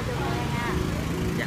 coi cho con nha. Dạ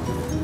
Đưa anh mạng.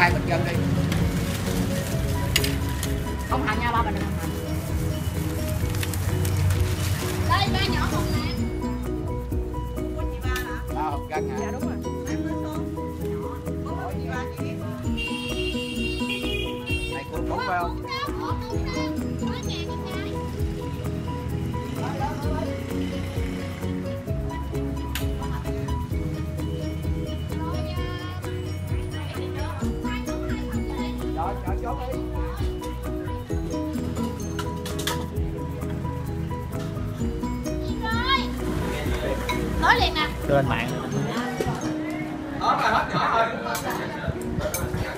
Hãy subscribe cho kênh Ghiền Mì Gõ để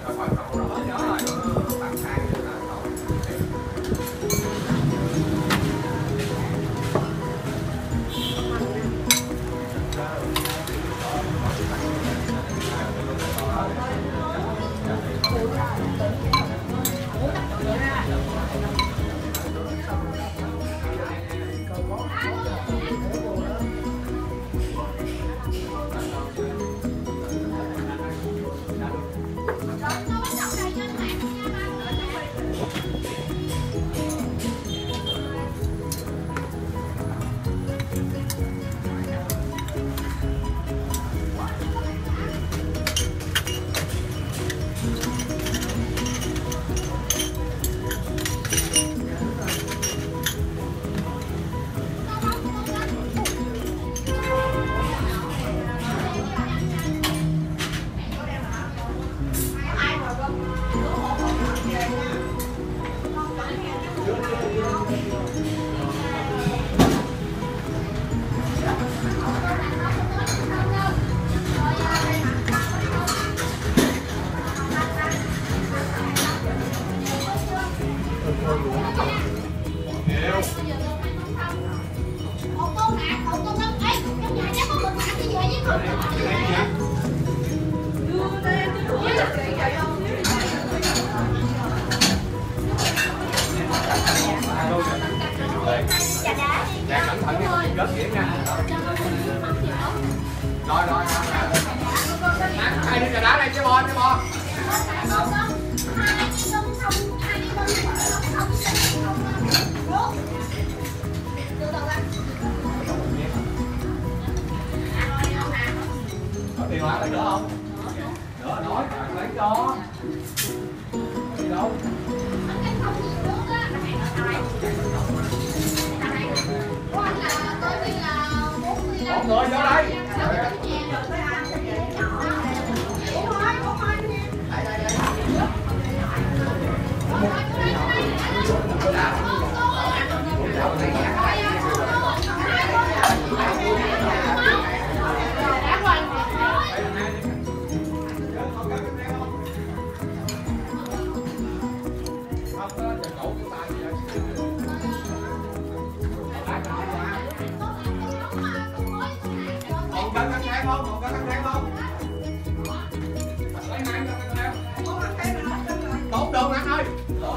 không bỏ lỡ những video hấp dẫn. Nữa nói bạn lấy đó. Đi đâu? Một người vô đây. Rồi.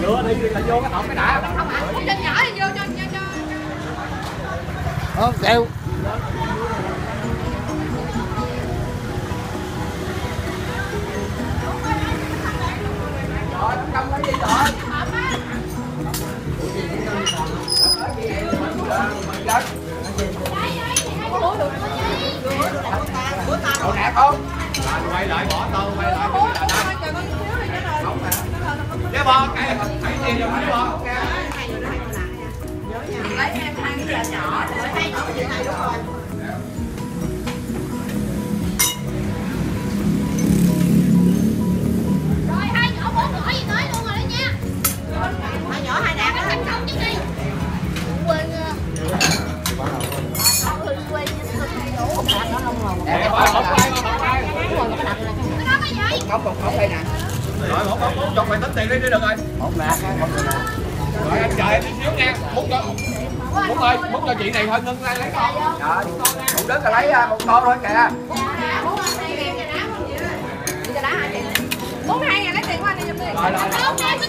Lựa đi là vô cái hộp cái đã. Trên nhỏ thì vô cho. Ơ đeo. Rồi, cầm cái gì rồi? Đồ nạt không? Quay lại bỏ tao, quay lại cái gì là cái bò cái thấy gì rồi bò ok. Lấy em hai cái giờ nhỏ để thấy cái gì này đúng rồi. Rồi hai nhỏ bốn nhỏ gì nói luôn rồi đó nha. Hai nhỏ hai đạt thành công chứ đi. Quên. Quên đủ. Để không đây nè. Rồi một chồng mày tính tiền đi được rồi. Một nè. Rồi anh chờ em tí xíu nha. Muốn cho chị này thôi ngưng ra lấy con. Dạ. Cũng đứt là lấy một con thôi kìa. 42.000 đá. Chị cho đá 2 triệu. 42.000 lấy tiền qua đi giùm đi.